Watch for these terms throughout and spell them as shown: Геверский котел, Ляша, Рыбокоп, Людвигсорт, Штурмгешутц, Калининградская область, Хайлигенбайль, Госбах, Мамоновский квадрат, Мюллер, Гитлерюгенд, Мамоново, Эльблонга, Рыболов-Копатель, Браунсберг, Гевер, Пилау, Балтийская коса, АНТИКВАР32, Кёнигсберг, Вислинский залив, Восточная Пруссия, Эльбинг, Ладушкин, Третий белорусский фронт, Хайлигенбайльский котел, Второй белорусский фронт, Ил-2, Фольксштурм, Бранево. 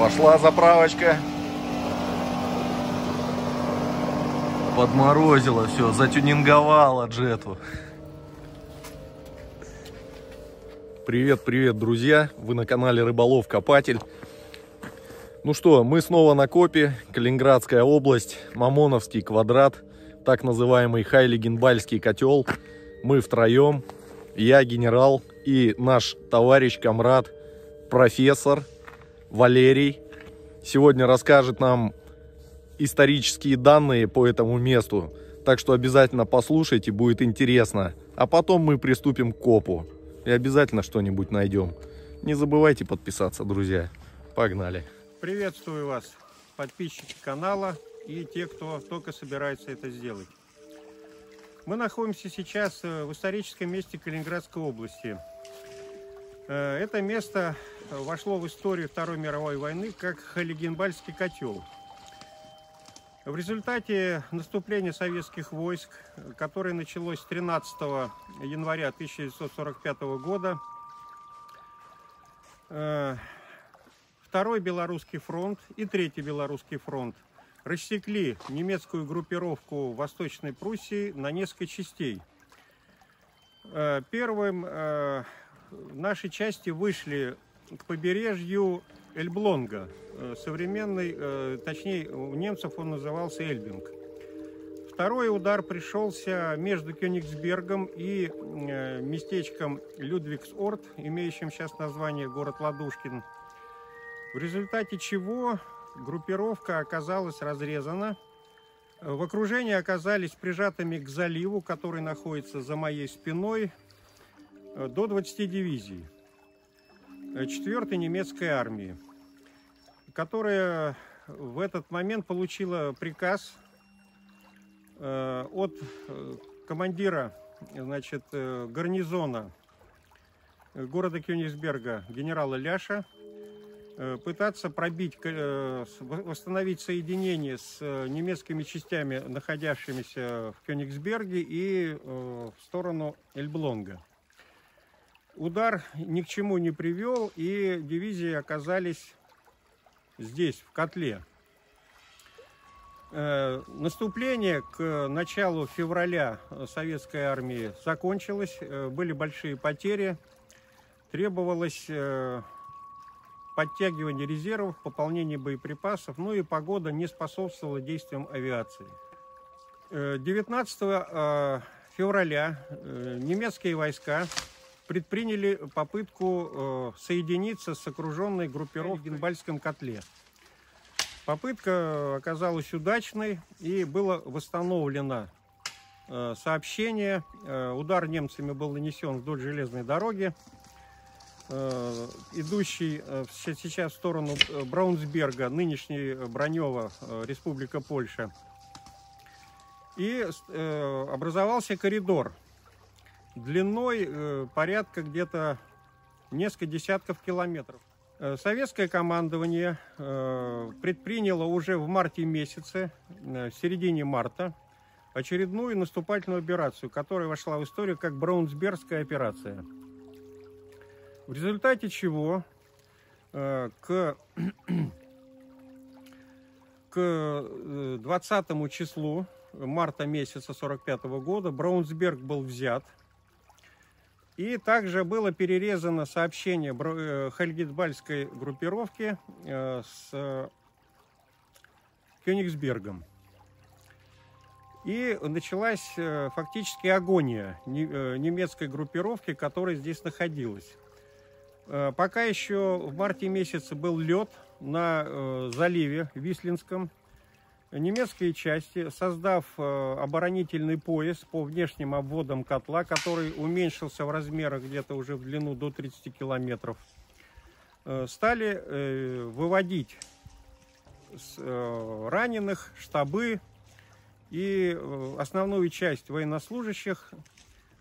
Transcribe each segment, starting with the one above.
Пошла заправочка. Подморозило все, затюнинговало джету. Привет-привет, друзья! Вы на канале Рыболов-Копатель. Ну что, мы снова на копе. Калининградская область, Мамоновский квадрат, так называемый Хайлигенбайльский котел. Мы втроем, я, генерал, и наш товарищ, комрад, профессор Валерий. Сегодня расскажет нам исторические данные по этому месту, так что обязательно послушайте, будет интересно. А потом мы приступим к копу и обязательно что-нибудь найдем. Не забывайте подписаться, друзья. Погнали! Приветствую вас, подписчики канала и те, кто только собирается это сделать. Мы находимся сейчас в историческом месте Калининградской области. Это место вошло в историю Второй мировой войны как Хайлигенбайльский котел. В результате наступления советских войск, которое началось 13 января 1945 года, Второй белорусский фронт и Третий белорусский фронт рассекли немецкую группировку Восточной Пруссии на несколько частей. Первым наши части вышли к побережью Эльблонга, современный, точнее, у немцев он назывался Эльбинг. Второй удар пришелся между Кёнигсбергом и местечком Людвигсорт, имеющим сейчас название город Ладушкин, в результате чего группировка оказалась разрезана. В окружении оказались прижатыми к заливу, который находится за моей спиной, до 20 дивизий 4-й немецкой армии, которая в этот момент получила приказ от командира, значит, гарнизона города Кёнигсберга генерала Ляша пытаться пробить, восстановить соединение с немецкими частями, находящимися в Кёнигсберге, и в сторону Эльблонга. Удар ни к чему не привел, и дивизии оказались здесь, в котле. Наступление к началу февраля советской армии закончилось, были большие потери, требовалось подтягивание резервов, пополнение боеприпасов, ну и погода не способствовала действиям авиации. 19 февраля немецкие войска предприняли попытку соединиться с окруженной группировкой в Геверском котле. Попытка оказалась удачной, и было восстановлено сообщение. Удар немцами был нанесен вдоль железной дороги, идущей сейчас в сторону Браунсберга, нынешней Бранево, Республика Польша. И образовался коридор длиной порядка где-то несколько десятков километров. Советское командование предприняло уже в марте месяце, в середине марта, очередную наступательную операцию, которая вошла в историю как Браунсбергская операция. В результате чего к 20 числу марта месяца 1945 года Браунсберг был взят. И также было перерезано сообщение Хайлигенбайльской группировки с Кёнигсбергом. И началась фактически агония немецкой группировки, которая здесь находилась. Пока еще в марте месяце был лед на заливе Вислинском, немецкие части, создав оборонительный пояс по внешним обводам котла, который уменьшился в размерах где-то уже в длину до 30 километров, стали выводить раненых, штабы и основную часть военнослужащих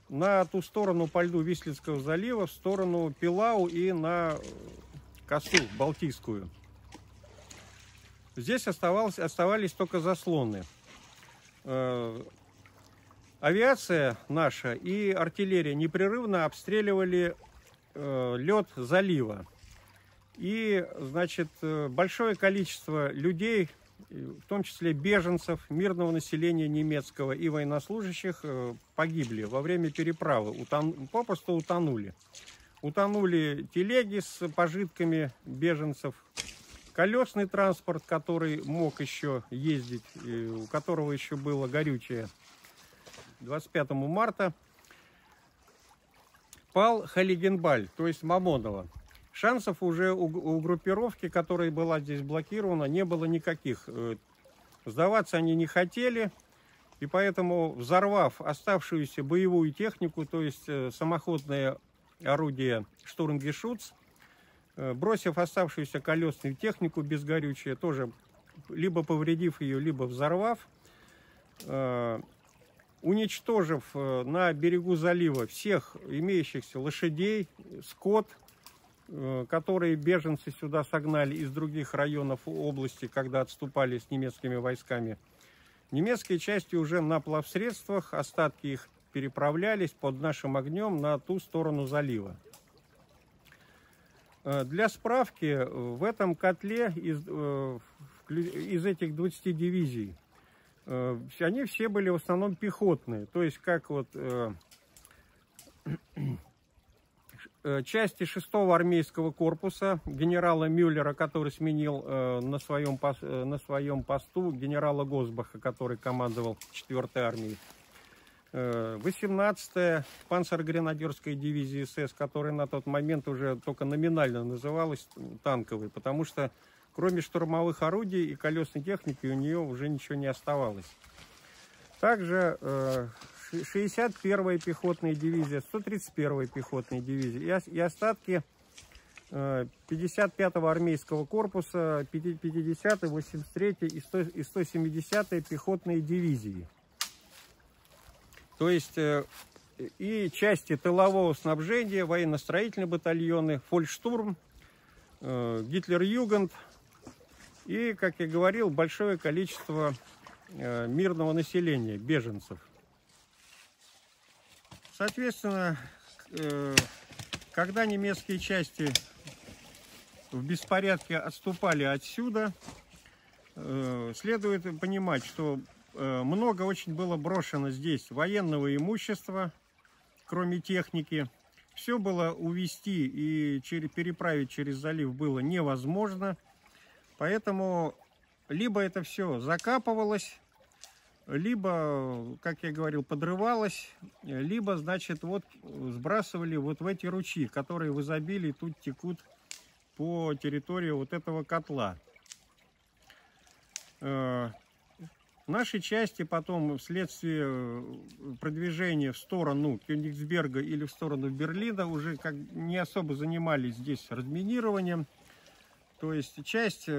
на ту сторону по льду Вислинского залива, в сторону Пилау и на косу Балтийскую. Здесь оставались только заслоны. Авиация наша и артиллерия непрерывно обстреливали лед залива. И, значит, большое количество людей, в том числе беженцев, мирного населения немецкого и военнослужащих, погибли во время переправы, попросту утонули. Утонули телеги с пожитками беженцев, колесный транспорт, который мог еще ездить, у которого еще было горючее. 25 марта пал Хайлигенбайль, то есть Мамоново. Шансов уже у группировки, которая была здесь блокирована, не было никаких. Сдаваться они не хотели, и поэтому, взорвав оставшуюся боевую технику, то есть самоходное орудие «Штурмгешутц», бросив оставшуюся колесную технику без горючего, тоже либо повредив ее, либо взорвав, уничтожив на берегу залива всех имеющихся лошадей, скот, которые беженцы сюда согнали из других районов области, когда отступали с немецкими войсками. Немецкие части уже на плавсредствах, остатки их переправлялись под нашим огнем на ту сторону залива. Для справки, в этом котле из этих 20 дивизий, они все были в основном пехотные, то есть как вот... Части 6-го армейского корпуса генерала Мюллера, который сменил на своем посту генерала Госбаха, который командовал 4-й армией. 18-я панцергренадерская дивизия СС, которая на тот момент уже только номинально называлась танковой, потому что кроме штурмовых орудий и колесной техники у нее уже ничего не оставалось. Также 61-я пехотная дивизия, 131-я пехотная дивизия и остатки 55-го армейского корпуса, 50-й, 83-й и 170-й пехотные дивизии. То есть и части тылового снабжения, военно-строительные батальоны, Фольксштурм, Гитлерюгенд и, как я говорил, большое количество мирного населения, беженцев. Соответственно, когда немецкие части в беспорядке отступали отсюда, следует понимать, что много очень было брошено здесь военного имущества, кроме техники. Все было увезти и переправить через залив было невозможно, поэтому либо это все закапывалось, либо, как я говорил, подрывалось, либо, значит, вот сбрасывали вот в эти ручьи, которые в изобилии тут текут по территории вот этого котла. Наши части потом вследствие продвижения в сторону Кёнигсберга или в сторону Берлина уже как не особо занимались здесь разминированием, то есть часть...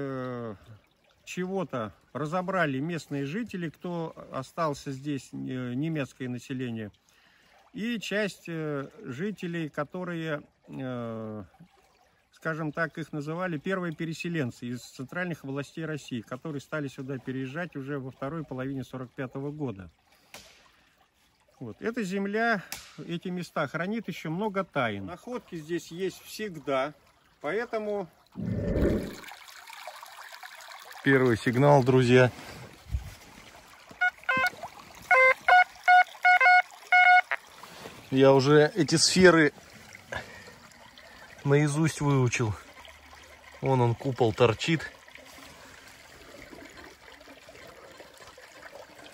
чего-то разобрали местные жители, кто остался здесь, немецкое население, и часть жителей, которые, скажем так, их называли первые переселенцы из центральных областей России, которые стали сюда переезжать уже во второй половине 1945 года. Вот. Эта земля, эти места хранит еще много тайн. Находки здесь есть всегда, поэтому... Первый сигнал, друзья. Я уже эти сферы наизусть выучил. Вон он, купол торчит.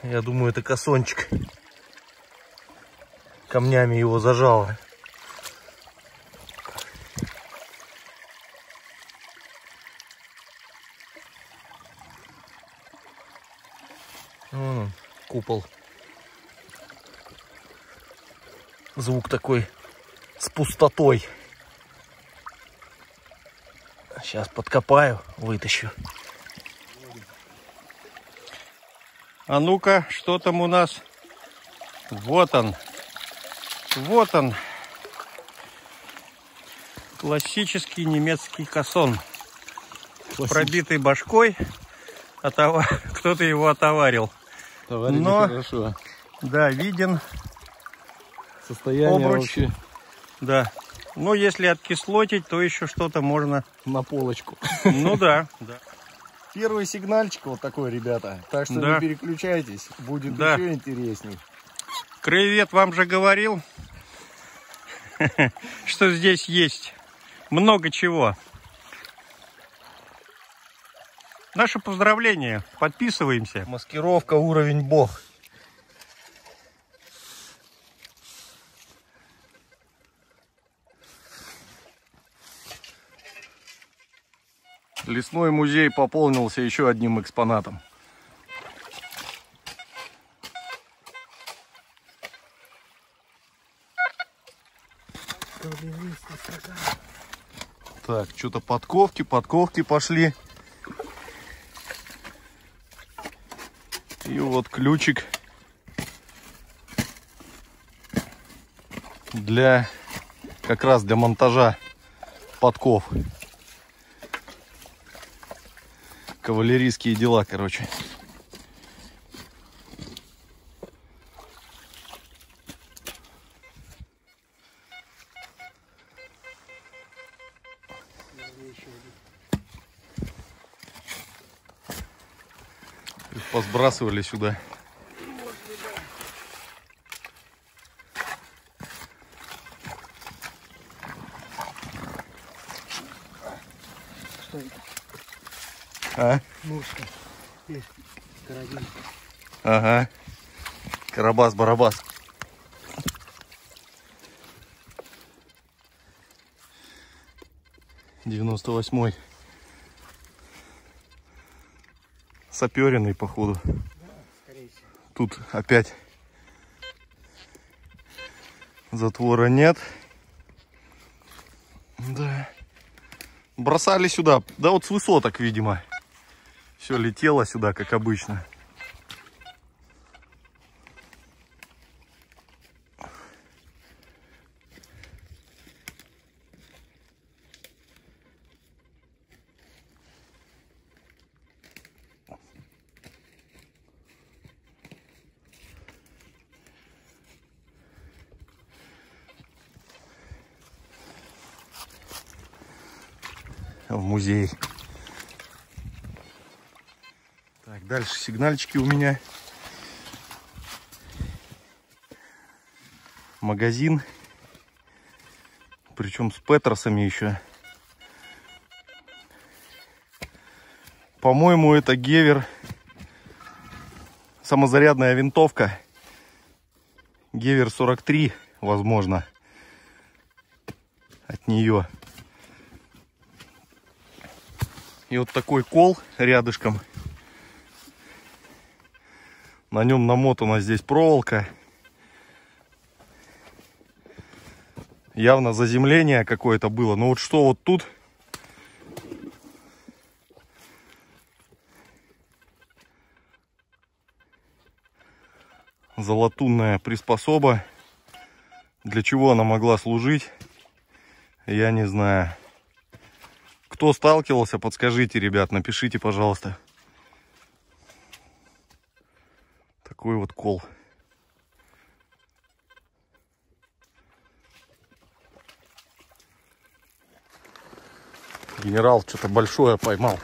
Я думаю, это косончик. Камнями его зажало. Купол. Звук такой с пустотой. Сейчас подкопаю, вытащу. А ну-ка, что там у нас? Вот он. Вот он. Классический немецкий касон. Классический. С пробитой башкой. Кто-то его отоварил. Товарищи, но хорошо. Да, виден состояние обруч, вообще. Да, Но если откислотить, то еще что-то можно... На полочку. Ну да, да. Первый сигнальчик вот такой, ребята. Так что да, не переключайтесь, будет да, еще интересней. Кревет вам же говорил, что здесь есть много чего. Наше поздравление. Подписываемся. Маскировка уровень бог. Лесной музей пополнился еще одним экспонатом. Так, что-то подковки пошли. И вот ключик для, как раз для монтажа подков. Кавалерийские дела, короче. Их посбрасывали сюда. А? Мушка. Есть. Ага. Карабас-барабас. Девяносто восьмой. Саперенный, походу. Да, скорее всего. Тут опять затвора нет. Да. Бросали сюда. Да вот с высоток, видимо. Все летело сюда, как обычно. В музей. Дальше сигнальчики у меня. Магазин. Причем с петросами еще. По-моему, это Гевер. Самозарядная винтовка. Гевер 43, возможно. От нее. И вот такой кол рядышком. На нем намотана здесь проволока. Явно заземление какое-то было. Но вот что вот тут? Золотунная приспособа. Для чего она могла служить? Я не знаю. Кто сталкивался, подскажите, ребят. Напишите, пожалуйста. Такой вот кол. Генерал что-то большое поймал.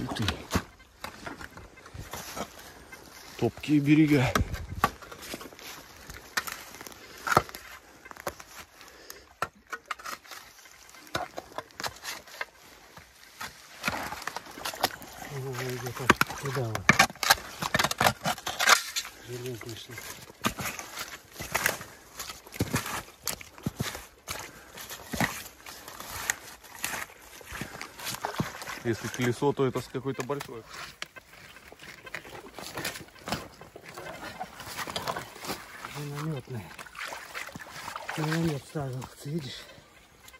Ух ты. Топкие берега. Если колесо, то это с какой-то большой. Минометное. Миномет сразу, видишь?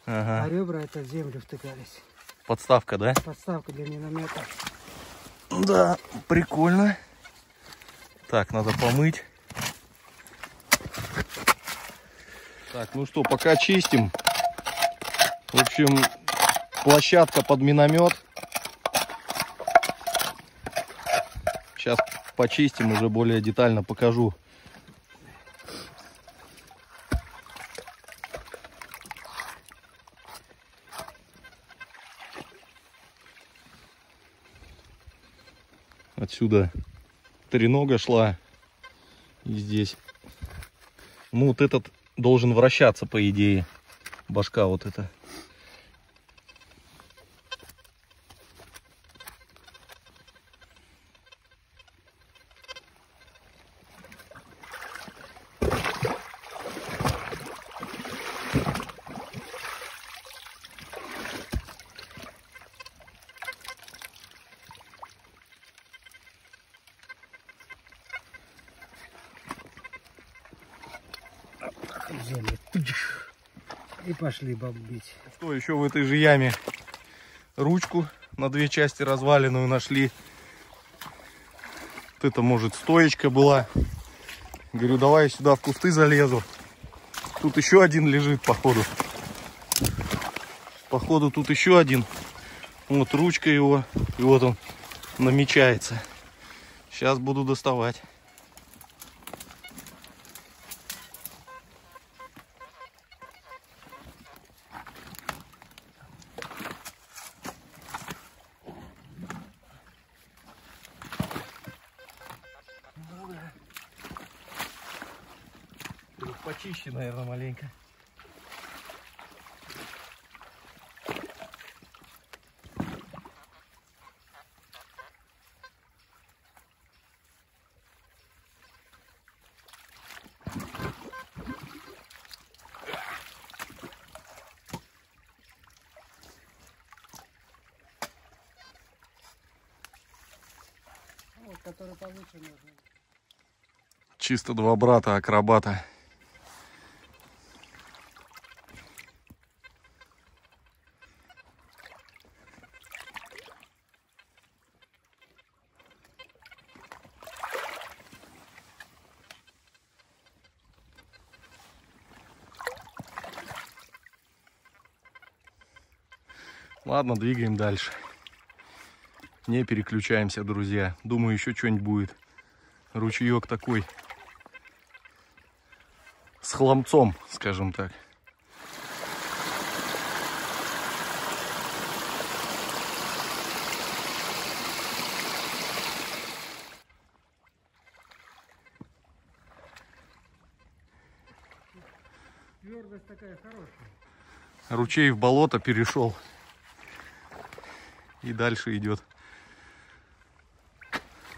Ага. А ребра это в землю втыкались. Подставка, да? Подставка для миномета. Да, прикольно. Так, надо помыть. Так, ну что, пока чистим. В общем, площадка под миномет. Сейчас почистим, уже более детально покажу. Отсюда тренога шла. И здесь. Ну, вот этот должен вращаться, по идее. Башка вот эта. И пошли бомбить. Что еще в этой же яме? Ручку на две части разваленную нашли. Вот это, может, стоечка была. Говорю, давай я сюда в кусты залезу. Тут еще один лежит, походу. Походу, тут еще один. Вот ручка его. И вот он намечается. Сейчас буду доставать. Почище, наверное, маленько. Вот, который получше нужно. Чисто два брата-акробата. Ладно, двигаем дальше. Не переключаемся, друзья. Думаю, еще что-нибудь будет. Ручеек такой. С хламцом, скажем так. Твердость такая хорошая. Ручей в болото перешел. И дальше идет.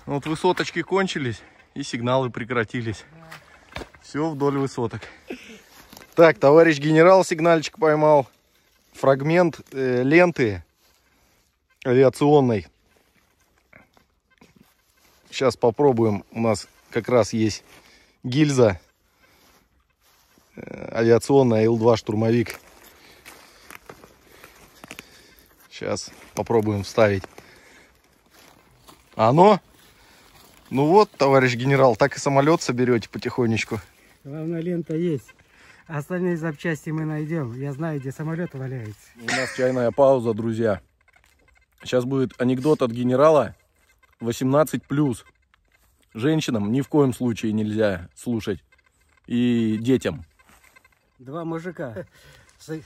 Вот высоточки кончились и сигналы прекратились. Все вдоль высоток. Так, товарищ генерал сигнальчик поймал. Фрагмент ленты авиационной. Сейчас попробуем. У нас как раз есть гильза. Авиационная Ил-2 штурмовик. Сейчас попробуем вставить. Оно? Ну вот, товарищ генерал, так и самолет соберете потихонечку. Главное, лента есть. Остальные запчасти мы найдем. Я знаю, где самолет валяется. У нас чайная пауза, друзья. Сейчас будет анекдот от генерала. 18+. Женщинам ни в коем случае нельзя слушать. И детям. Два мужика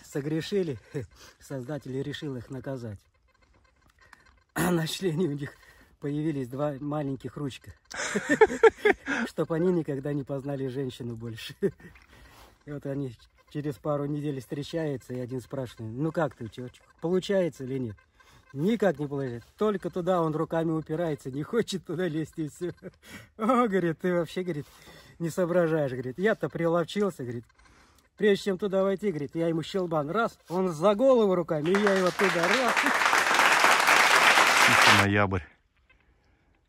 согрешили, создатель решил их наказать. На члене у них появились два маленьких ручка, чтобы они никогда не познали женщину больше. И вот они через пару недель встречаются, и один спрашивает: ну как ты, чувачок, получается или нет? Никак не получается. Только туда он руками упирается, не хочет туда лезть, и все. О, говорит, ты вообще, говорит, не соображаешь, говорит, я-то приловчился, говорит. Прежде чем туда войти, говорит, я ему щелбан раз, он за голову руками, и я его туда раз. Тихо, ноябрь.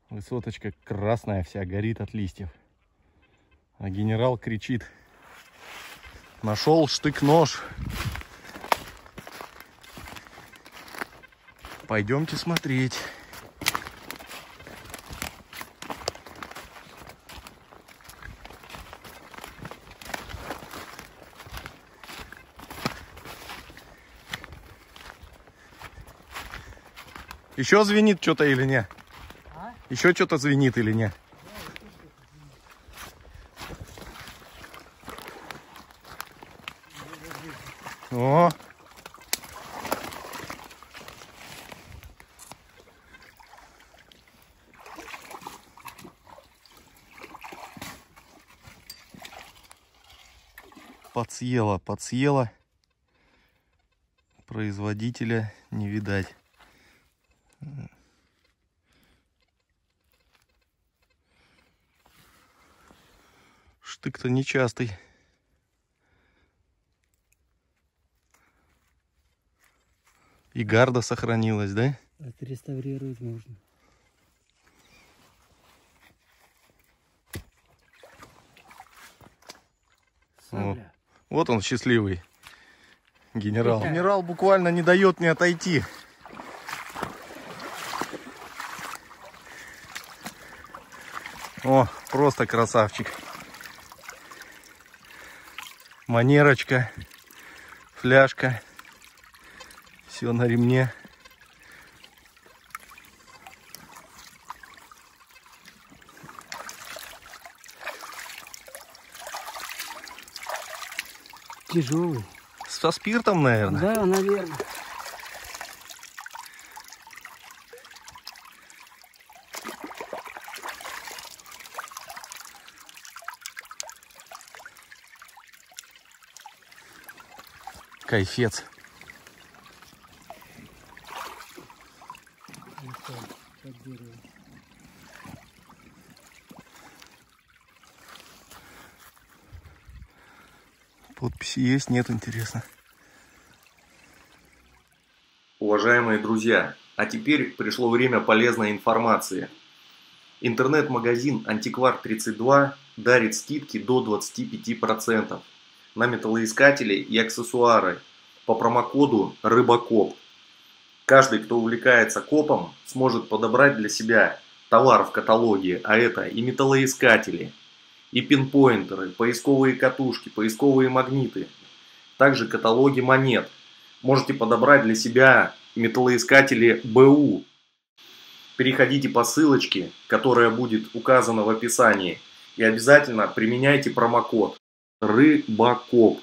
Высоточка красная вся, горит от листьев. А генерал кричит: нашел штык-нож. Пойдемте смотреть. Еще звенит что-то или не? А? Еще что-то звенит или не? О! Подсъела. Производителя не видать. Штык-то нечастый. И гарда сохранилась, да? Это реставрировать можно. Сабля. Вот он счастливый генерал. Генерал буквально не дает мне отойти. О, просто красавчик. Манерочка, фляжка, все на ремне. Тяжелый. Со спиртом, наверное? Да, наверное. Кайфец. Подписи есть? Нет, интересно. Уважаемые друзья, а теперь пришло время полезной информации. Интернет-магазин АНТИКВАР32 дарит скидки до 25%. На металлоискатели и аксессуары по промокоду «Рыбокоп». Каждый, кто увлекается копом, сможет подобрать для себя товар в каталоге, а это и металлоискатели, и пинпоинтеры, поисковые катушки, поисковые магниты, также каталоги монет. Можете подобрать для себя металлоискатели БУ. Переходите по ссылочке, которая будет указана в описании, и обязательно применяйте промокод «Рыбокоп».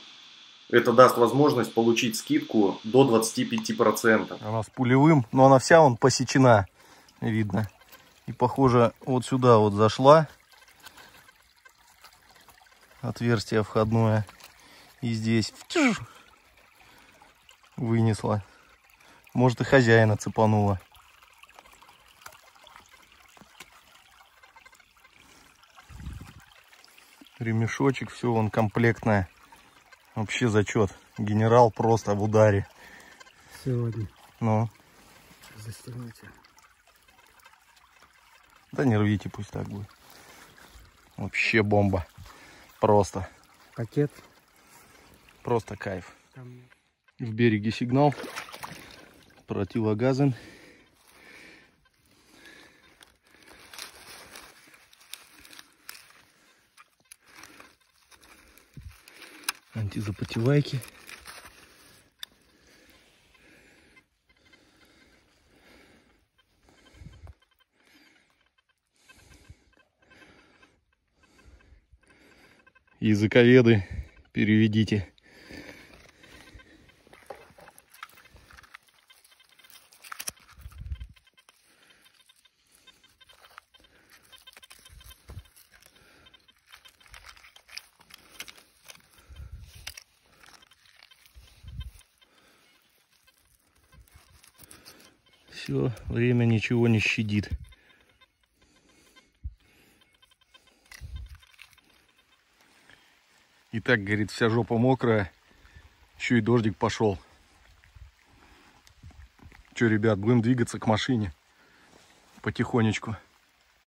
Это даст возможность получить скидку до 25%. Она с пулевым, но она вся вон посечена, видно. И похоже, вот сюда вот зашла. Отверстие входное. И здесь вынесла. Может, и хозяина цепанула. Ремешочек, все он комплектное. Вообще зачет. Генерал просто в ударе. Сегодня. Ну. Застегните. Да не рвите, пусть так будет. Вообще бомба. Просто. Пакет. Просто кайф. В береге сигнал. Противогазен. Антизапотевайки. Языковеды, переведите. Все, время ничего не щадит. И так, говорит, вся жопа мокрая, еще и дождик пошел. Че, ребят, будем двигаться к машине потихонечку.